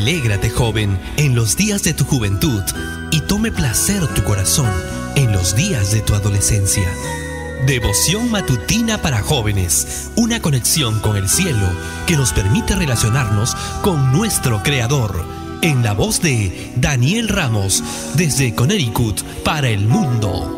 Alégrate, joven, en los días de tu juventud, y tome placer tu corazón en los días de tu adolescencia. Devoción Matutina para Jóvenes, una conexión con el cielo que nos permite relacionarnos con nuestro Creador. En la voz de Daniel Ramos, desde Connecticut para el mundo.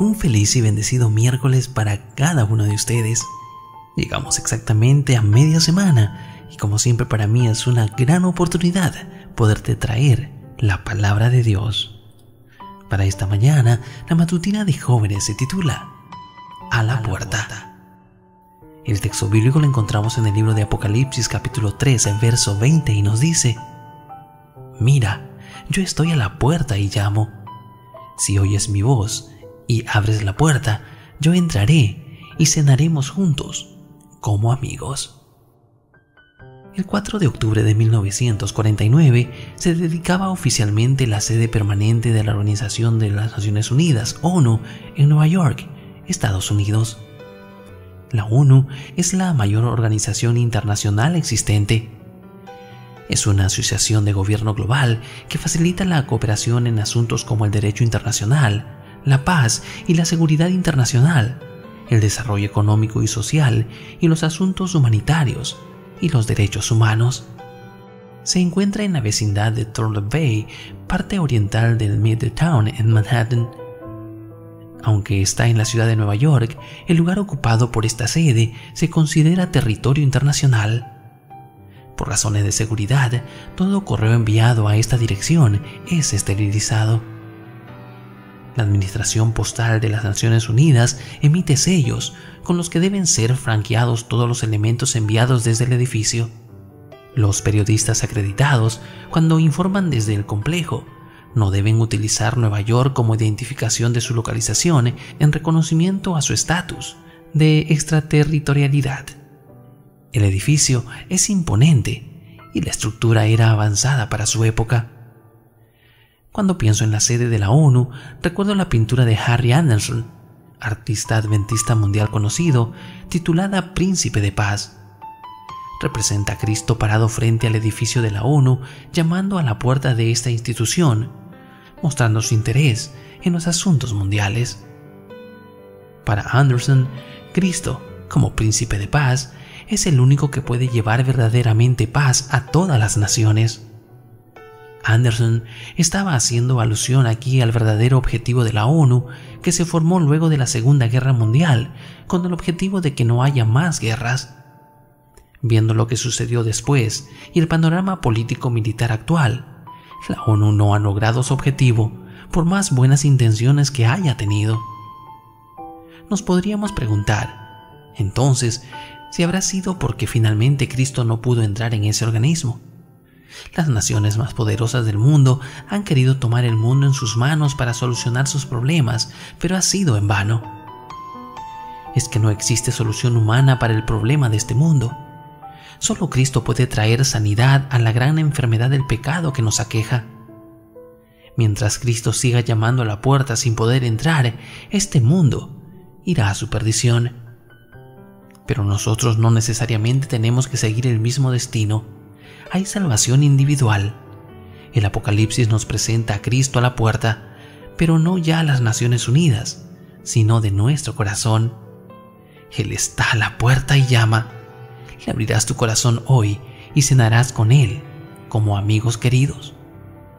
Un feliz y bendecido miércoles para cada uno de ustedes. Llegamos exactamente a media semana y, como siempre, para mí es una gran oportunidad poderte traer la palabra de Dios. Para esta mañana, la matutina de jóvenes se titula A la puerta. El texto bíblico lo encontramos en el libro de Apocalipsis capítulo 3, verso 20, y nos dice: Mira, yo estoy a la puerta y llamo. Si oyes mi voz y abres la puerta, yo entraré y cenaremos juntos como amigos. El 4 de octubre de 1949 se dedicaba oficialmente la sede permanente de la Organización de las Naciones Unidas, ONU, en Nueva York, Estados Unidos. La ONU es la mayor organización internacional existente. Es una asociación de gobierno global que facilita la cooperación en asuntos como el derecho internacional, la paz y la seguridad internacional, el desarrollo económico y social, y los asuntos humanitarios y los derechos humanos. Se encuentra en la vecindad de Turtle Bay, parte oriental del Midtown en Manhattan. Aunque está en la ciudad de Nueva York, el lugar ocupado por esta sede se considera territorio internacional. Por razones de seguridad, todo correo enviado a esta dirección es esterilizado. La Administración Postal de las Naciones Unidas emite sellos con los que deben ser franqueados todos los elementos enviados desde el edificio. Los periodistas acreditados, cuando informan desde el complejo, no deben utilizar Nueva York como identificación de su localización en reconocimiento a su estatus de extraterritorialidad. El edificio es imponente y la estructura era avanzada para su época. Cuando pienso en la sede de la ONU, recuerdo la pintura de Harry Anderson, artista adventista mundial conocido, titulada Príncipe de Paz. Representa a Cristo parado frente al edificio de la ONU, llamando a la puerta de esta institución, mostrando su interés en los asuntos mundiales. Para Anderson, Cristo, como Príncipe de Paz, es el único que puede llevar verdaderamente paz a todas las naciones. Anderson estaba haciendo alusión aquí al verdadero objetivo de la ONU, que se formó luego de la Segunda Guerra Mundial, con el objetivo de que no haya más guerras. Viendo lo que sucedió después y el panorama político-militar actual, la ONU no ha logrado su objetivo, por más buenas intenciones que haya tenido. Nos podríamos preguntar, entonces, si habrá sido porque finalmente Cristo no pudo entrar en ese organismo. Las naciones más poderosas del mundo han querido tomar el mundo en sus manos para solucionar sus problemas, pero ha sido en vano. Es que no existe solución humana para el problema de este mundo. Solo Cristo puede traer sanidad a la gran enfermedad del pecado que nos aqueja. Mientras Cristo siga llamando a la puerta sin poder entrar, este mundo irá a su perdición. Pero nosotros no necesariamente tenemos que seguir el mismo destino. Hay salvación individual. El Apocalipsis nos presenta a Cristo a la puerta, pero no ya a las Naciones Unidas, sino de nuestro corazón. Él está a la puerta y llama. Le abrirás tu corazón hoy y cenarás con Él como amigos queridos.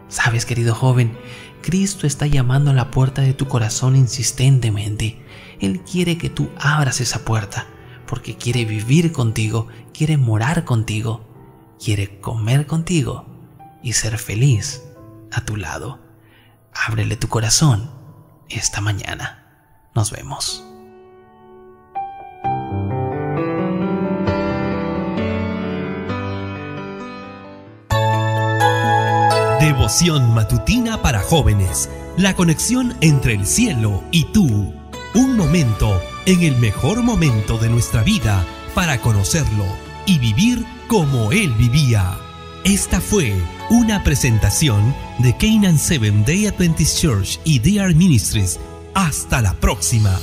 Sabes, querido joven, Cristo está llamando a la puerta de tu corazón insistentemente. Él quiere que tú abras esa puerta, porque quiere vivir contigo, quiere morar contigo. Quiere comer contigo y ser feliz a tu lado. Ábrele tu corazón esta mañana. Nos vemos. Devoción matutina para jóvenes. La conexión entre el cielo y tú. Un momento en el mejor momento de nuestra vida para conocerlo y vivir como Él vivía. Esta fue una presentación de Canaan Seven Day Adventist Church y DR'Ministries. ¡Hasta la próxima!